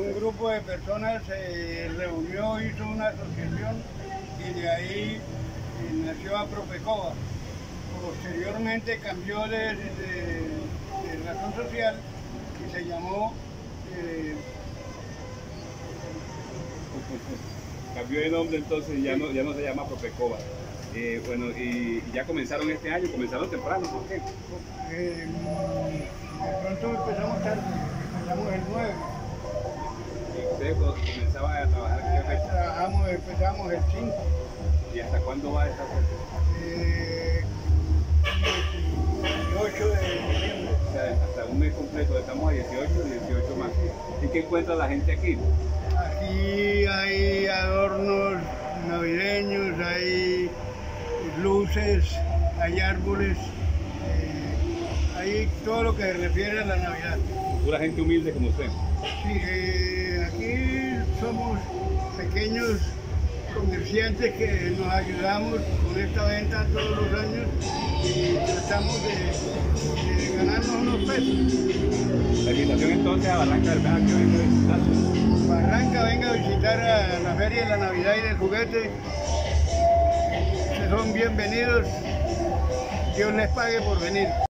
un grupo de personas se reunió, hizo una asociación y de ahí nació a Propecoba. Posteriormente cambió de razón social y se llamó... Cambió de nombre, entonces ya no se llama Propecoba. Bueno, y ya comenzaron este año, comenzaron temprano, ¿por qué? De pronto empezamos tarde, empezamos el 9. ¿Y ustedes comenzaban a trabajar en qué fecha? Empezamos el 5. ¿Y hasta cuándo va esta fecha? 18 de diciembre. O sea, hasta un mes completo, estamos a 18 más. ¿Y qué encuentra la gente aquí? Aquí hay adornos navideños, hay luces, hay árboles, hay todo lo que se refiere a la Navidad. Pura gente humilde como usted. Sí, aquí somos pequeños comerciantes que nos ayudamos con esta venta todos los años y tratamos de ganarnos unos pesos. La invitación entonces a Barrancabermeja, que venga a visitarnos. Barranca, venga a visitar a la Feria de la Navidad y del Juguete. Son bienvenidos. Dios les pague por venir.